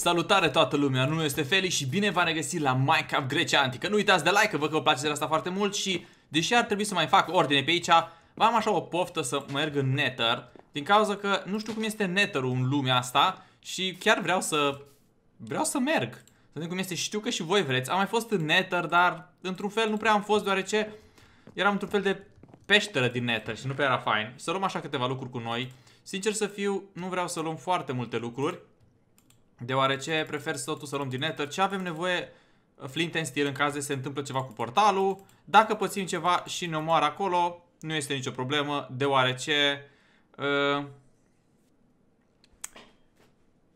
Salutare toată lumea, nu este Feli și bine v-am regăsit la Minecraft Grecia Antica. Nu uitați de like, că văd că vă place de asta foarte mult și deși ar trebui să mai fac ordine pe aici, v-am așa o poftă să merg în Nether, din cauza că nu știu cum este Nether-ul în lumea asta și chiar vreau să merg. Să vedem cum este, știu că și voi vreți. Am mai fost în Nether, dar într-un fel nu prea am fost deoarece eram într-un fel de peșteră din Nether și nu prea era fain. Să luăm așa câteva lucruri cu noi. Sincer să fiu, nu vreau să luăm foarte multe lucruri, deoarece prefer totul să luăm din Nether. Ce avem nevoie? Flint and Steel în caz de se întâmplă ceva cu portalul. Dacă pățim ceva și ne omoară acolo, nu este nicio problemă, deoarece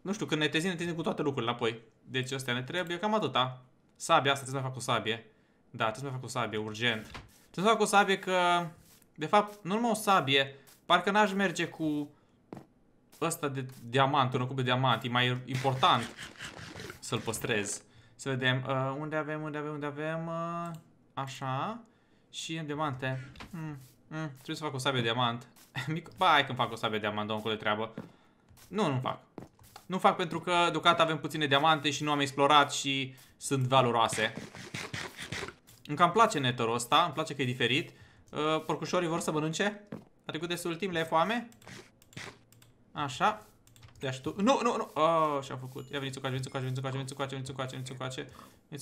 nu știu, când ne trezim cu toate lucrurile înapoi. Deci astea ne trebuie, cam atâta. Sabia asta, trebuie să mai fac o sabie. Da, trebuie să mai fac o sabie, urgent. Trebuie să fac o sabie că, de fapt, nu numai o sabie, parcă n-aș merge cu ăsta de diamant, un cup de diamant, e mai important să-l păstrez. Să vedem, unde avem, așa, și în diamante. Trebuie să fac o sabie de diamant. Ba, hai că-mi fac o sabie de diamant, dă-o încolo de treabă. Nu fac. Nu fac pentru că deocamdată avem puține diamante și nu am explorat și sunt valoroase. Încă îmi place Nether-ul ăsta, îmi place că e diferit. Porcușorii vor să mănânce? A trecut destul timp, le-ai foame? Așa. Ia și tu. Nu. Oh, și-am făcut. Ia veniți încoace, veniți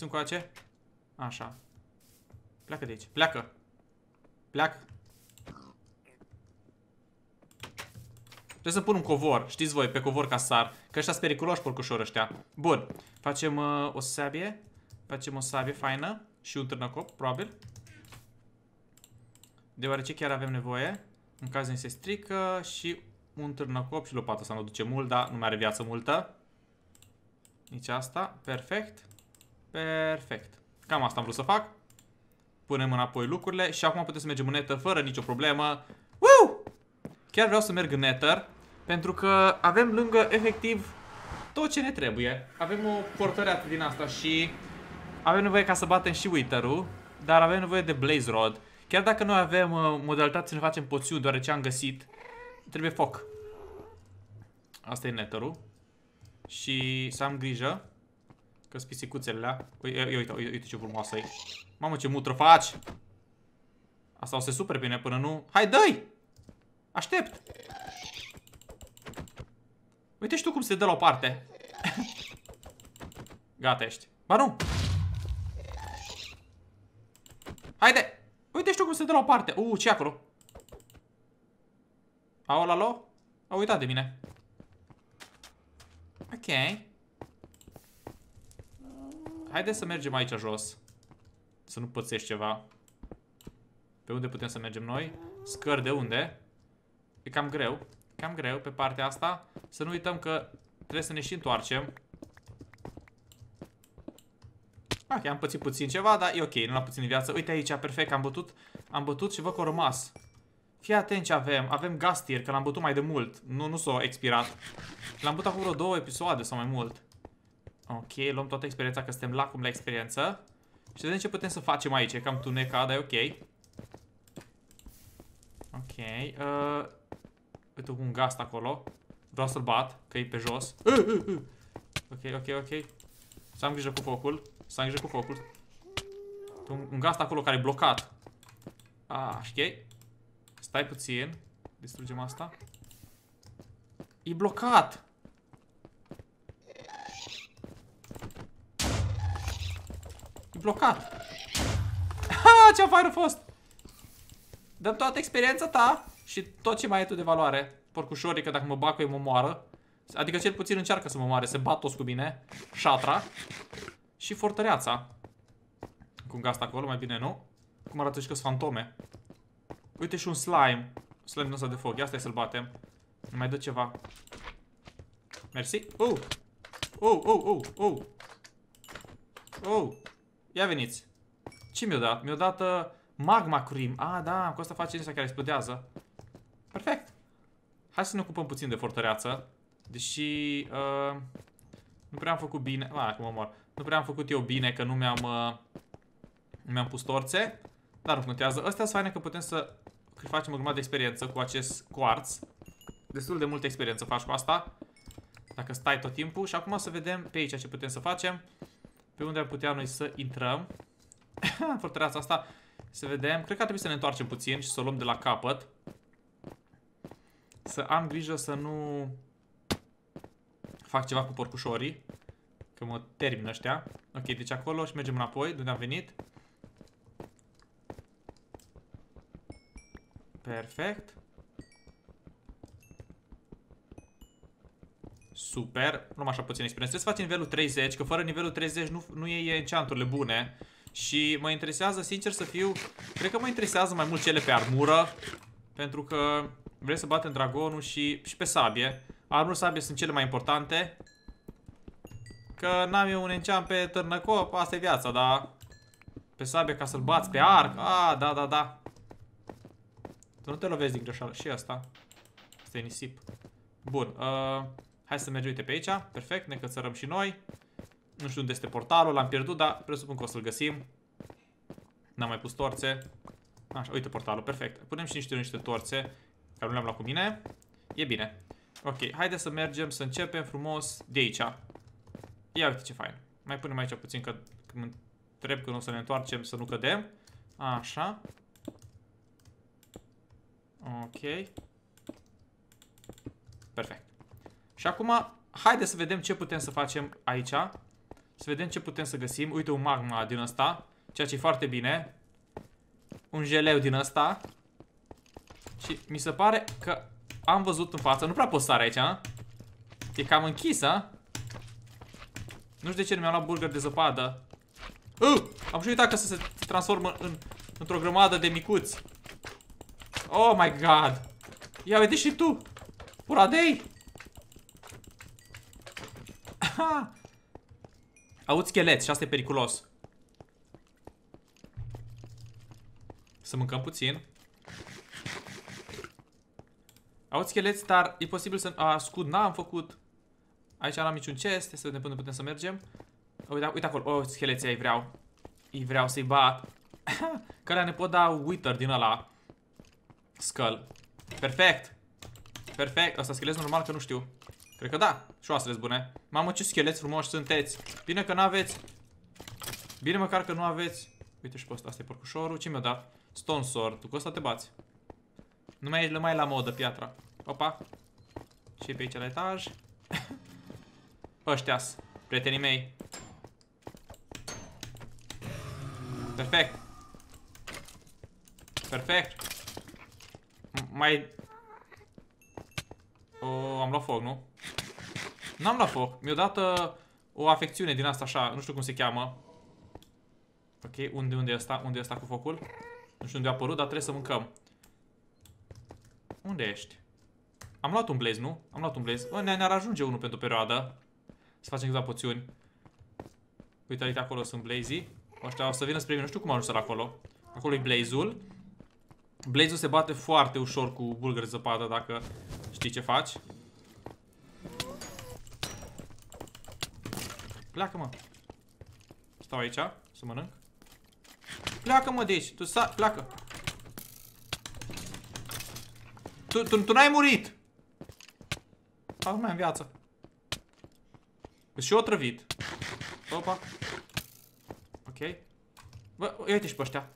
încoace. Așa. Pleacă de aici. Pleacă. Trebuie să pun un covor. Știți voi, pe covor ca sar. Că ăștia sunt periculoși, porcușori ăștia. Bun. Facem o sabie. Facem o sabie faină. Și un târnăcop, probabil. Deoarece chiar avem nevoie. În caz ne se strică și un târnăcop și lopata asta nu duce mult, dar nu mai are viață multă. Nici asta. Perfect. Perfect. Cam asta am vrut să fac. Punem înapoi lucrurile și acum putem să mergem în Nether fără nicio problemă. Woo! Chiar vreau să merg în Nether pentru că avem lângă efectiv tot ce ne trebuie. Avem o portăreată din asta și avem nevoie ca să batem și Wither-ul, dar avem nevoie de Blaze Rod. Chiar dacă noi avem modalitate să ne facem poțiuni, deoarece am găsit, trebuie foc. Asta e Nether-ul. Și să am grijă că sunt pisicuțele alea. Uite ce frumoasă e. Mamă, ce mutră faci! Asta o să super bine până nu... Hai, dă-i! Aștept! Uite și tu cum se dă la o parte. Gata, ești. Ba nu! Haide! Uite și tu cum se dă la o parte. Ce acolo? Aolalo? Au uitat de mine. Ok. Haide să mergem aici jos. Să nu pățești ceva. Pe unde putem să mergem noi? Scări de unde? E cam greu. Cam greu pe partea asta. Să nu uităm că trebuie să ne și întoarcem. Ok, am pățit puțin ceva, dar e ok, nu am puțin de viață. Uite aici, perfect, am bătut și văd că au rămas. Fii atent ce avem. Avem Gastier, că l-am bătut mai de mult. Nu s-a expirat. L-am bătut acum vreo 2 episoade sau mai mult. Ok, luăm toată experiența, că suntem lacum la experiență. Și vedem ce putem să facem aici. E cam tuneca, dar e ok. Ok. Uite un gast acolo. Vreau să-l bat, că e pe jos. Ok. Să am grijă cu focul. Un gast acolo care e blocat. Ok. Stai puțin. Distrugem asta. E blocat. Ce afară a fost? Dăm toată experiența ta și tot ce mai e tu de valoare. Porcușorii, că dacă mă bag cu ei mă moară. Adică cel puțin încearcă să mă moare. Se bat toți cu mine. Șatra. Și fortăreața. Cu un gast acolo, mai bine nu. Cum arată și că sunt fantome. Uite și un slime. Slime din ăsta de foc. Ia stai să-l batem. Nu mai dă ceva. Mersi. Ia veniți. Ce mi-a dat? Mi-a dat magma cream. Da, cu asta face asta care explodează. Perfect. Hai să ne ocupăm puțin de fortăreață. Deși nu prea am făcut bine. Acum mă mor. Nu prea am făcut eu bine, că nu mi-am pus torțe. Dar nu contează. Astea sunt faine că putem să facem o grămadă de experiență cu acest quartz. Destul de multă experiență faci cu asta. Dacă stai tot timpul. Și acum să vedem pe aici ce putem să facem. Pe unde am putea noi să intrăm. Fortăreața asta. Să vedem. Cred că ar trebui să ne întoarcem puțin și să o luăm de la capăt. Să am grijă să nu fac ceva cu porcușorii. Că mă termin ăștia. Ok, deci acolo și mergem înapoi. De unde am venit. Perfect. Super. Nu am așa puțin experiență. Trebuie să faci nivelul 30, că fără nivelul 30 nu iei enchant-urile bune. Și mă interesează, sincer să fiu, cred că mă interesează mai mult cele pe armură. Pentru că vrei să batem dragonul și pe sabie. Armură, sabie sunt cele mai importante. Că n-am eu un enchant pe târnăcop, asta e viața, dar pe sabie ca să-l bați, pe arc, a, da, da, da. Tu nu te lovezi din greșeală. Și asta. Asta e nisip. Bun, hai să mergem, uite, pe aici. Perfect, ne cățărăm și noi. Nu știu unde este portalul, l-am pierdut, dar presupun că o să-l găsim. N-am mai pus torțe. Așa, uite portalul, perfect. Punem și niște torțe, care nu le-am luat cu mine. E bine. Ok, haide să mergem, să începem frumos de aici. Ia uite ce fain. Mai punem aici puțin, că mă întreb când o să ne întoarcem, să nu cădem. Așa. Ok. Perfect. Și acum, haide să vedem ce putem să facem aici. Să vedem ce putem să găsim. Uite, un magma din ăsta, ceea ce e foarte bine. Un geleu din ăsta. Și mi se pare că am văzut în față. Nu prea pot sare aici, a? E cam închisă. Nu știu de ce nu mi-am luat burger de zăpadă. Am și uitat că să se transformă într-o grămadă de micuți. Oh my god. Ia uite și tu, uradei. Auzi, schelet, și asta e periculos. Să mâncăm puțin. Auzi, schelet, dar e posibil să... A, scut, n-am făcut. Aici n-am niciun chest, să vedem până putem să mergem. Uite, uite acolo, oh, scheleții ai vreau. Îi vreau să-i bat. Că alea ne pot da wither din ăla skull. Perfect. Perfect, asta schelet normal că nu știu. Cred că da, și oasele bune. Mamă, ce scheleți frumoși sunteți. Bine că n-aveți. Bine măcar că nu aveți. Uite și pe ăsta, asta e porcușorul, ce mi-a dat? Stone sword, tu cu ăsta te bați. Nu mai ești la modă, piatra. Opa. Și pe aici la etaj. Ăștia-s, prietenii mei. Perfect. Perfect. Mai... O, am luat foc, nu? N-am luat foc. Mi-a dat o afecțiune din asta așa, nu știu cum se cheamă. Ok, unde e ăsta? Unde e ăsta cu focul? Nu știu unde a apărut, dar trebuie să mâncăm. Unde ești? Am luat un blaze, nu? Am luat un blaze. Ne-ar ajunge unul pentru o perioadă. Să facem câteva poțiuni. Uite, uite, acolo sunt blaze-ii. Ăștia o să vină spre mine, nu știu cum a ajuns acolo. Acolo e blaze-ul. Blaze-ul se bate foarte ușor cu bulgări zăpadă, dacă știi ce faci. Pleacă, mă. Stau aici, să mănânc. Pleacă, mă, de aici. Tu sta, pleacă. Tu n-ai murit. Dar nu mai am viață. Sunt și eu otrăvit. Opa. Ok. Bă, uite și pe ăștia.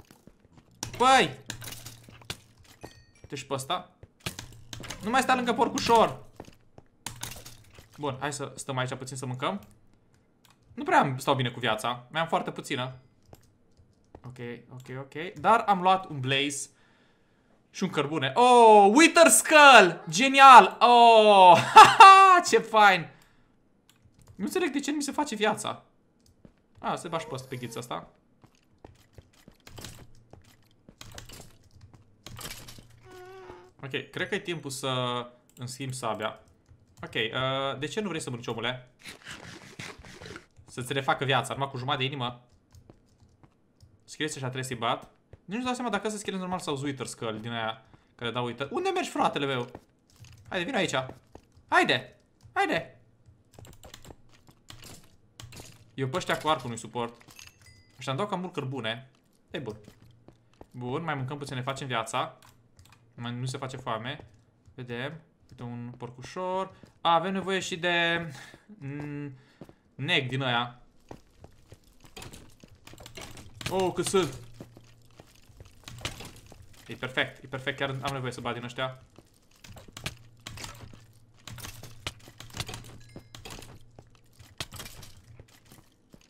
Băi! Uite și pe ăsta. Nu mai sta lângă porcușor. Bun, hai să stăm aici puțin să mâncăm. Nu prea stau bine cu viața. Mai am foarte puțină. Ok, ok, ok. Dar am luat un blaze și un cărbune. Oh, Wither Skull! Genial! Oh, haha, ce fain! Nu înțeleg de ce nu mi se face viața. A, se bași pe ghița asta. Ok, cred că e timpul să îmi schimb sabia. Ok, de ce nu vrei să mânci, omule? Să-ți refacă viața, numai cu jumătate de inimă. Scheleții așa trebuie să-i bat. Nu-și dau seama dacă se scheleți normal sau Wither Skull din aia care dau uită. Unde mergi, fratele meu? Haide, vin aici. Haide! Haide! Eu pe ăștia cu arcul nu-i suport. Așa îmi dau cam mult cărbune. E bun. Bun, mai mâncăm puțin, ne facem viața. Nu se face foame. Vedem. Câte un porcușor. A, avem nevoie și de neg din aia. Oh, cât sunt. E perfect, e perfect, chiar am nevoie să bat din ăștia.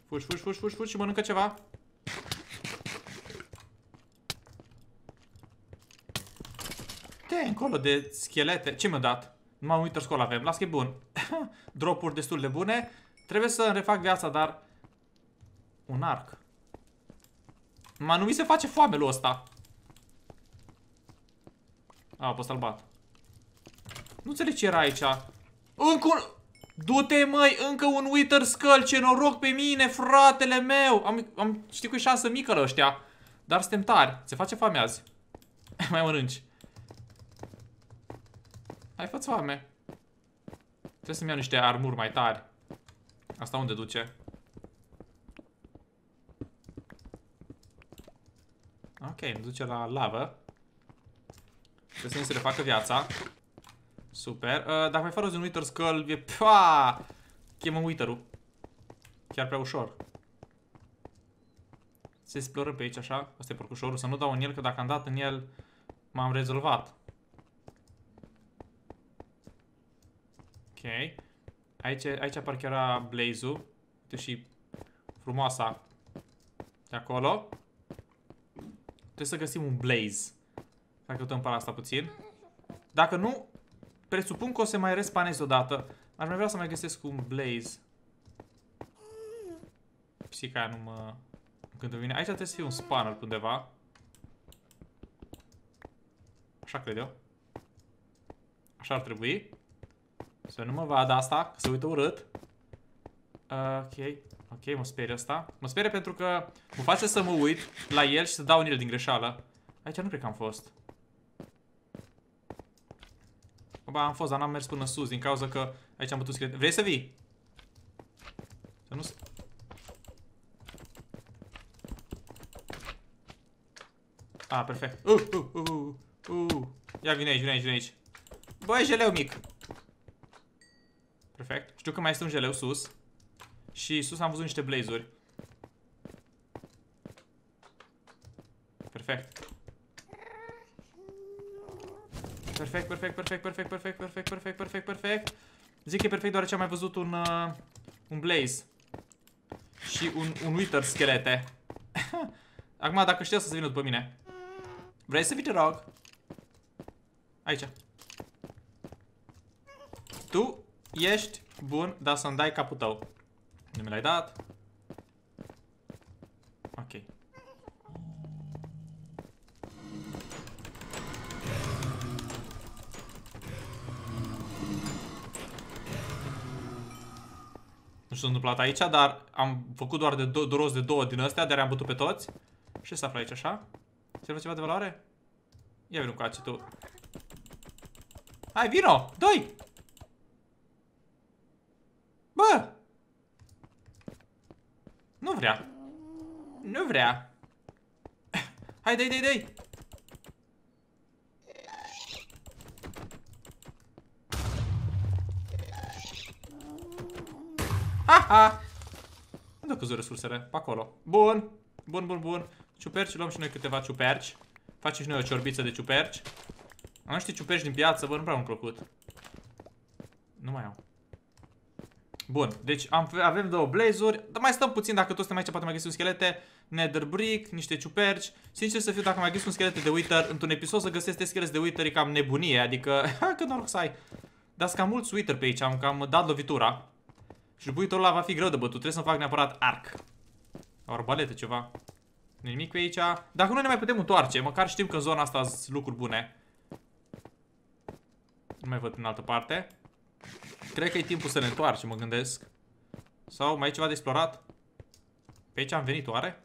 Fugi, fugi, fugi, fugi, fugi și mănâncă ceva. Te-ai încolo de schelete. Ce mi-a dat? Numai un Wither Skull avem, las că e bun. Dropuri destul de bune. Trebuie să refac viața, dar... un arc. Mă, nu mi se face foame lui ăsta. A, pot să-l bat. Nu înțeleg ce era aici. Încă un... du-te, măi, încă un Wither Skull. Ce noroc pe mine, fratele meu. Știi cu șansă mică la ăștia. Dar suntem tari. Se face foame azi. Mai mănânci. Hai, fă-ți foame. Trebuie să-mi iau niște armuri mai tari. Asta unde duce? Ok, îmi duce la lavă. Trebuie să ne se refacă viața. Super. Dacă mai fac un Wither Skull, e... pua! Chemă Wither-ul. Chiar prea ușor. Se exploră pe aici așa. Asta e porcușorul. Să nu dau în el, că dacă am dat în el, m-am rezolvat. Ok. Aici parcă era Blaze-ul. Uite și frumoasa de acolo. Trebuie să găsim un Blaze. Dacă uităm pe asta puțin. Dacă nu, presupun că o să mai respanez odată. Aș mai vrea să mai găsesc un Blaze. Psica aia nu mă... când îmi vine. Aici trebuie să fie un spawner pe undeva. Așa cred eu. Așa ar trebui. Să nu mă vadă asta, că se uită urât. Ok. Ok, mă sperie asta. Mă sperie pentru că mă face să mă uit la el și să dau în el din greșeală. Aici nu cred că am fost. Ba, am fost, dar n-am mers până sus, din cauza că aici am putut scrie... Vrei să vii? Să nu... A, perfect. Ia, vine aici, vine aici, vine aici. Băi, jeleu mic. Perfect. Știu că mai este un jeleu sus. Și sus am văzut niște blazuri. Perfect. Perfect, perfect, perfect, perfect, perfect, perfect, perfect, perfect, perfect. Zic că e perfect doar ce am mai văzut un Blaze. Și un Wither Skelete. Acum, dacă știu să se vină după mine. Vrei să vii, te rog? Aici. Tu ești bun, dar să-mi dai capul tău. Nu mi l-ai dat. Ok. Nu știu ce s-a întâmplat aici, dar am făcut doar de rost de două din astea, dar am bătut pe toți. Ce se află aici așa? Servă ceva de valoare? Ia vino cu aci tu. Hai, vino! Doi! Bă! Nu vrea. Nu vrea. Hai, dă-i, dă-i, dă-i. Ha-ha! Unde au căzut resursele? Pe acolo. Bun. Bun, bun, bun. Ciuperci, luăm și noi câteva ciuperci. Facem și noi o ciorbiță de ciuperci. Am niște ciuperci din piață, bă, nu prea am plăcut. Nu mai am. Bun, deci avem două blazuri. Dar mai stăm puțin, dacă toți suntem aici, poate mai găsim schelete. Nether brick, niște ciuperci. Sincer să fiu, dacă mai găsim schelete de Wither, într-un episod să găsesc de schelete de Wither e cam nebunie. Adică, că noroc să ai. Dar sunt cam mulți Wither pe aici, am cam dat lovitura. Și buitorul ăla va fi greu de bătut, trebuie să-mi fac neapărat arc. O arbalete, ceva. Nimic pe aici. Dacă nu ne mai putem întoarce, măcar știm că în zona asta sunt lucruri bune. Nu mai văd în altă parte. Cred că e timpul să ne întoarcem, mă gândesc. Sau mai e ceva de explorat? Pe aici am venit, oare?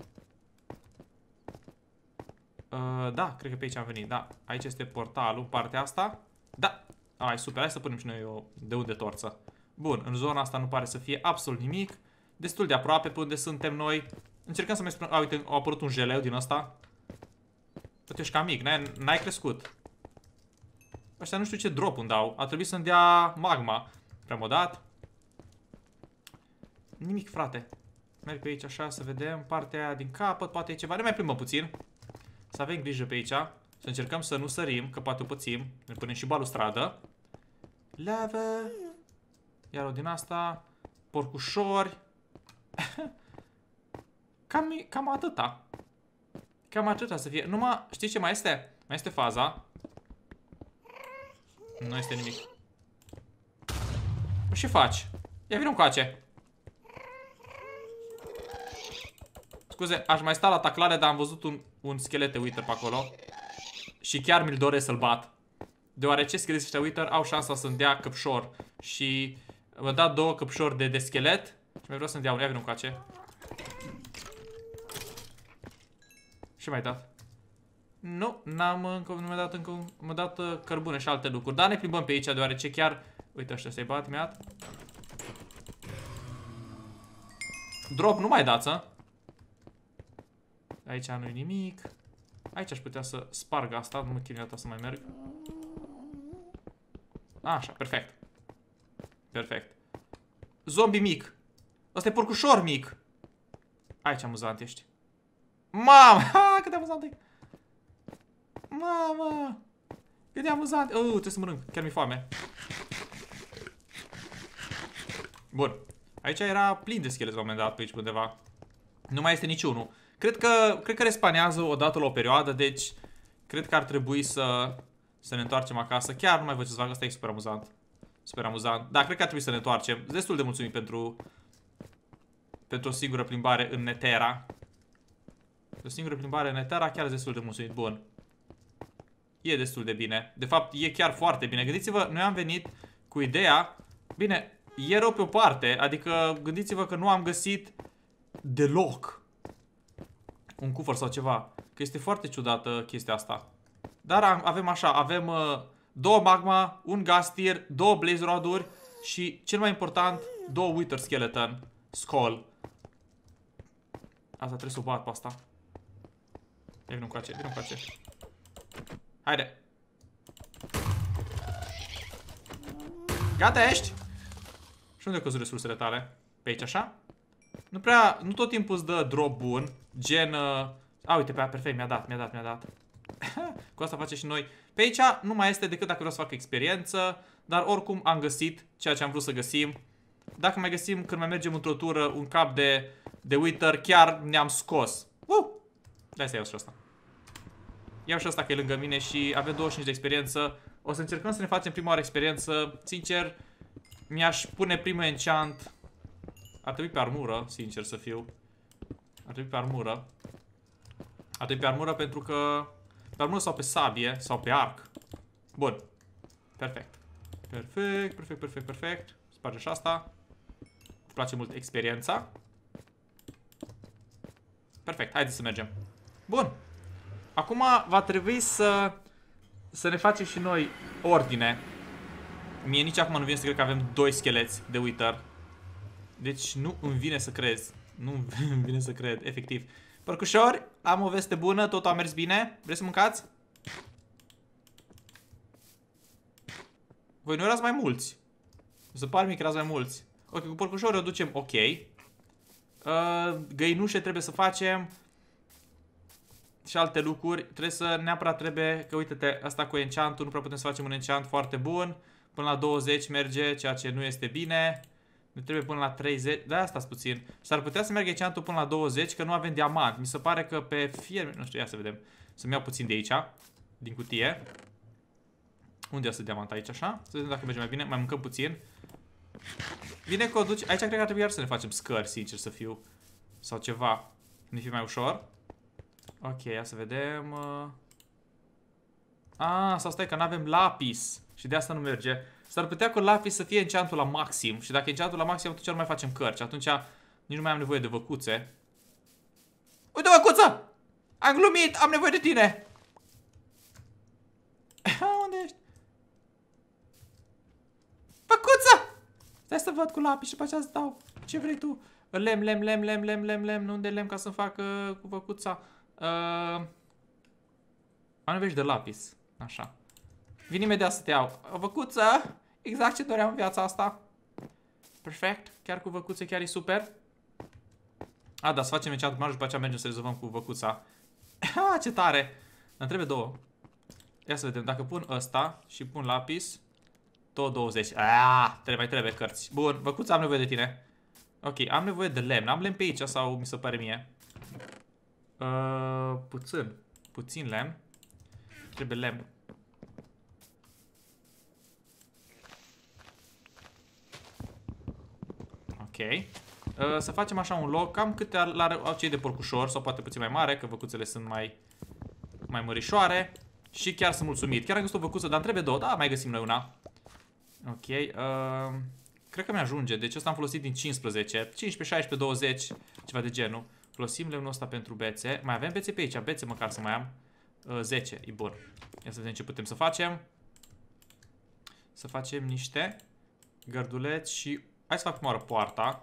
Da, cred că pe aici am venit, da. Aici este portalul, partea asta. Da! Ai, super, hai să punem și noi o de unde torță. Bun, în zona asta nu pare să fie absolut nimic. Destul de aproape pe unde suntem noi. Încercăm să mergem... A, uite, a apărut un jeleu din ăsta. Tu ești cam mic, n-ai crescut. Ăștia nu știu ce drop îmi dau. A trebuit să-mi dea magma. Remodat. Nimic, frate. Merg pe aici așa să vedem partea aia din capăt. Poate e ceva. Ne mai plimbăm puțin. Să avem grijă pe aici. Să încercăm să nu sărim, că poate o pățim. Ne punem și balustradă. Lava. Iar o din asta. Porcușori. Cam atâta. Cam atâta să fie. Numai, știi ce mai este? Mai este faza. Nu este nimic. Ce faci? Ia vino încoace. Scuze, aș mai sta la taclare, dar am văzut un schelet Wither pe acolo. Și chiar mi-l doresc să-l bat. Deoarece scheleții Wither au șansa să-mi dea căpșor. Și mi-a dat 2 căpșori de schelet. Și mai vreau să-mi dea un. Ia vino încoace. Ce mai dat? Nu, nu mi-a dat încă. Mi-a dat cărbune și alte lucruri. Dar ne plimbăm pe aici, deoarece chiar. Uite, ăștia să-i bat, mi-a dat. Drop, nu mai dați-a. Aici nu-i nimic. Aici aș putea să sparg asta. Nu mă chinuia ta să mai merg. Așa, perfect. Perfect. Zombie mic. Ăsta e porcușor mic. Aici amuzant ești. Mamă, cât de amuzant e. Mamă, cât de amuzant. Trebuie să mănânc, chiar mi-e foame. Bun, aici era plin de scheleți la un moment dat pe aici undeva. Nu mai este niciunul. Cred că respanează odată la o perioadă, deci cred că ar trebui să ne întoarcem acasă. Chiar nu mai văd ce să fac, asta e super amuzant. Super amuzant, dar cred că ar trebui să ne întoarcem. Destul de mulțumit pentru o singură plimbare în Netera. O singură plimbare în Netera, chiar destul de mulțumit, bun. E destul de bine, de fapt e chiar foarte bine. Gândiți-vă, noi am venit cu ideea, bine, e rău pe o parte, adică gândiți-vă că nu am găsit deloc un cufăr sau ceva. Că este foarte ciudată chestia asta. Dar avem așa, avem 2 magma, 1 gastier, 2 blaze roduri și cel mai important 2 Wither Skeleton Skull. Asta trebuie să o bat pe asta. Ia vino încoace, vino încoace. Haide. Gata ești? Și unde au căzut resursele tale? Pe aici așa? Nu tot timpul îți dă drop bun. Gen... uite pe aia, perfect, mi-a dat. Cu asta face și noi. Pe aici nu mai este decât dacă vreau să fac experiență. Dar oricum am găsit ceea ce am vrut să găsim. Dacă mai găsim, când mai mergem într-o tură, un cap de Wither, chiar ne-am scos. Dai să iau și asta. Iau și asta că e lângă mine și avem 25 de experiență. O să încercăm să ne facem prima oară experiență. Sincer, mi-aș pune primul enchant. Ar trebui pe armură, sincer să fiu. Ar trebui pe armură. Ar trebui pe armură pentru că... Pe armură sau pe sabie sau pe arc. Bun. Perfect. Perfect. Sparge și asta. Îmi place mult experiența. Perfect, haideți să mergem. Bun. Acum va trebui să ne facem și noi ordine. Mie nici acum nu vine să cred că avem 2 scheleți de Wither. Deci nu îmi vine să cred. Nu îmi vine să cred, efectiv. Porcușori, am o veste bună, totul a mers bine. Vreți să mâncați? Voi nu erați mai mulți. Se pare mie că erați mai mulți. Ok, cu porcușori o ducem ok. Găinușe trebuie să facem. Și alte lucruri. Trebuie să neapărat trebuie, că uite-te, asta cu enchant-ul, nu prea putem să facem un enchant foarte bun. Până la 20 merge, ceea ce nu este bine. Ne trebuie până la 30, da, asta puțin. S-ar putea să meargă enchant-ul până la 20, că nu avem diamant. Mi se pare că pe fier, nu știu, ia să vedem. Să-mi iau puțin de aici, din cutie. Unde iasă diamant aici, așa? Să vedem dacă merge mai bine, mai mâncăm puțin. Bine că o duci, aici cred că ar trebui iar să ne facem scări, sincer să fiu. Sau ceva, ne fie mai ușor. Ok, ia să vedem. Sau stai că nu avem lapis. Și de asta nu merge. S-ar putea cu lapis să fie enchant-ul la maxim. Și dacă enchant-ul la maxim, atunci nu mai facem cărți. Atunci nici nu mai am nevoie de văcuțe. Uite văcuță! Am glumit! Am nevoie de tine! Unde ești? Văcuță! Stai să văd cu lapis și pe aceea să dau. Ce vrei tu? Lem. Nu unde lem ca să-mi fac cu văcuța. Am nevoie de lapis. Așa. Vin imediat să te iau. Văcuță! Exact ce doream în viața asta. Perfect. Chiar cu văcuță chiar e super. A, da, să facem meciat cu marj, după aceea mergem să rezolvăm cu văcuța. Ha, ce tare! Dar trebuie două. Ia să vedem. Dacă pun ăsta și pun lapis, tot 20. Aaaa, trebuie cărți. Bun, văcuța, am nevoie de tine. Ok, am nevoie de lemn. Am lemn pe aici sau mi se pare mie? Puțin lemn. Trebuie lemn. Ok. Să facem așa un loc. Cam câte au cei de porcușor, sau poate puțin mai mare, că văcuțele sunt mai mărișoare. Și chiar sunt mulțumit. Chiar am găsit o văcuță, dar îmi trebuie două. Da, mai găsim noi una. Ok. Cred că mi-ajunge. Deci ăsta am folosit din 15. 15, 16, 20. Ceva de genul. Folosim lemnul ăsta pentru bețe. Mai avem bețe pe aici. Bețe măcar să mai am. 10. E bun. Ia să vedem ce putem să facem. Să facem niște gărduleți și... Hai să fac prima oară poarta.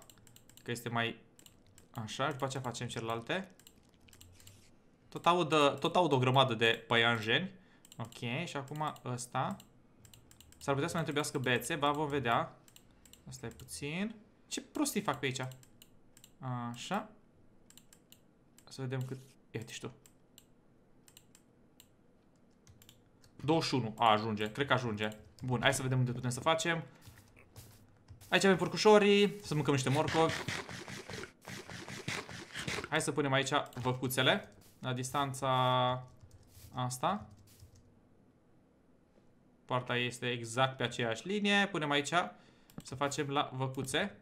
Că este mai... Așa. După aceea facem celelalte. Tot aud o grămadă de păianjeni. Ok. Și acum ăsta. S-ar putea să mai trebuiască bețe. Ba, vom vedea. Asta e puțin. Ce prostii fac pe aici? Așa. Să vedem cât... Ia uite și tu. 21. A, ajunge. Cred că ajunge. Bun, hai să vedem unde putem să facem. Aici avem porcușorii. Să mâncăm niște morcovi. Hai să punem aici văcuțele. La distanța asta. Partea este exact pe aceeași linie. Punem aici. Să facem la văcuțe.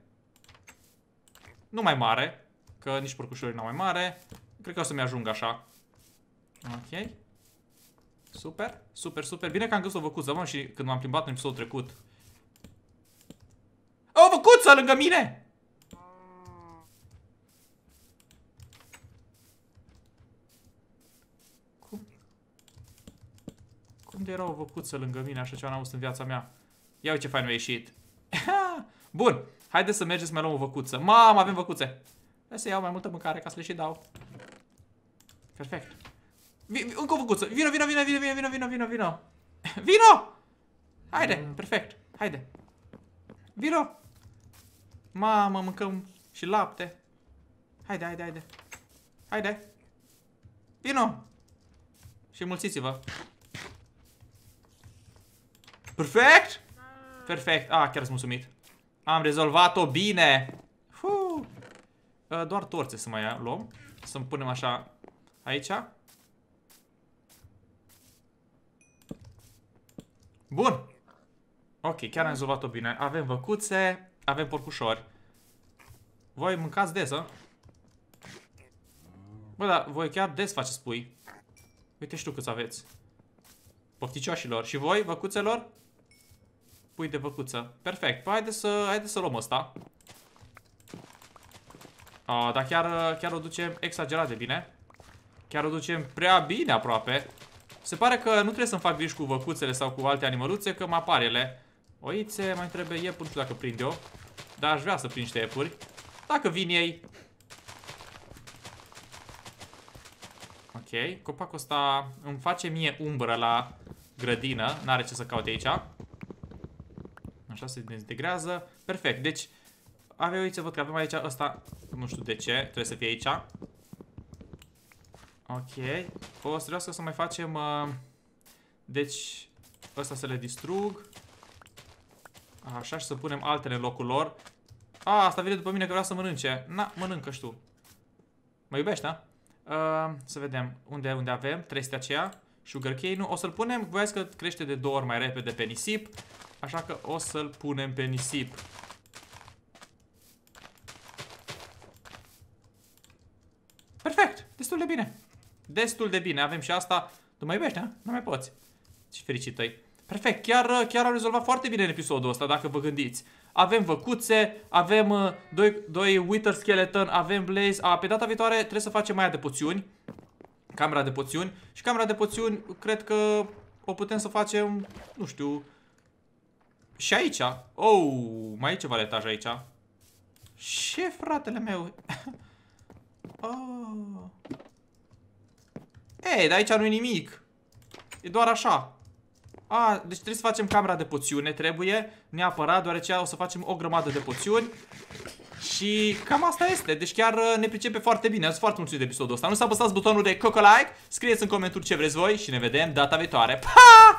Nu mai mare. Că nici porcușorii n-au mai mare. Cred că o să-mi ajung așa. Ok. Super, super, super. Bine că am găsit o văcuță, mă, și când m-am plimbat în episodul trecut. O văcuță lângă mine! Cum de era o văcuță lângă mine? Așa ceva n-am auzit în viața mea. Ia uite ce fain mi-a ieșit. Bun, haideți să mergem să mai luăm o văcuță. Mamă, avem văcuțe. Hai să iau mai multă mâncare ca să le și dau. Perfect. Încă o văcuță. Vino. Vino! Haide, perfect. Haide. Vino! Mamă, mâncăm și lapte. Haide. Haide. Vino! Și mulțiți-vă. Perfect! Perfect. Ah, chiar sunt mulțumit. Am rezolvat-o bine. Doar torțe să mai luăm. Să-mi punem așa aici. Bun. Ok, chiar am rezolvat-o bine. Avem văcuțe, avem porcușori. Voi mâncați des, a? Bă, dar voi chiar des faceți pui. Uite și tu câți aveți. Pofticioșilor. Și voi, văcuțelor? Pui de văcuță. Perfect. Păi haideți să luăm ăsta. Dar chiar o ducem exagerat de bine. Chiar o ducem prea bine aproape. Se pare că nu trebuie să-mi fac griji cu văcuțele sau cu alte animăluțe, că mă apar ele. Oițe, mai trebuie iepuri, nu știu dacă prind eu. Dar aș vrea să prind niște iepuri. Dacă vin ei. Ok, copacul ăsta îmi face mie umbră la grădină. N-are ce să caute aici. Așa se dezintegrează. Perfect, deci... Avea, uite, văd că avem aici ăsta. Nu știu de ce, trebuie să fie aici. Ok. O să vreau să mai facem deci ăsta să le distrug. Așa, și să punem altele în locul lor. A, asta vine după mine că vreau să mănânce. Na, mănâncă și tu. Mă iubești, da? Să vedem unde avem 300 aceea. Sugar cane, nu, o să-l punem. Voiați că crește de 2 ori mai repede pe nisip. Așa că o să-l punem pe nisip. Destul de bine. Destul de bine. Avem și asta. Tu mai iubești, da? Nu mai poți. Ce fericit-i. Perfect. Chiar au rezolvat foarte bine în episodul ăsta, dacă vă gândiți. Avem văcuțe, avem doi Wither Skeleton, avem Blaze. Pe data viitoare trebuie să facem aia de poțiuni. Camera de poțiuni. Și camera de poțiuni, cred că o putem să facem, nu știu, și aici. Oh, mai e ceva la etaj aici. Ce, fratele meu? Oh. Ei, dar aici nu-i nimic. E doar așa. A, deci trebuie să facem camera de poțiune, trebuie neapărat, deoarece o să facem o grămadă de poțiuni. Și cam asta este, deci chiar ne pricepe foarte bine, sunt foarte mulțumit de episodul ăsta. Nu să apăsați butonul de coco like, scrieți în comentarii ce vreți voi și ne vedem data viitoare. Pa!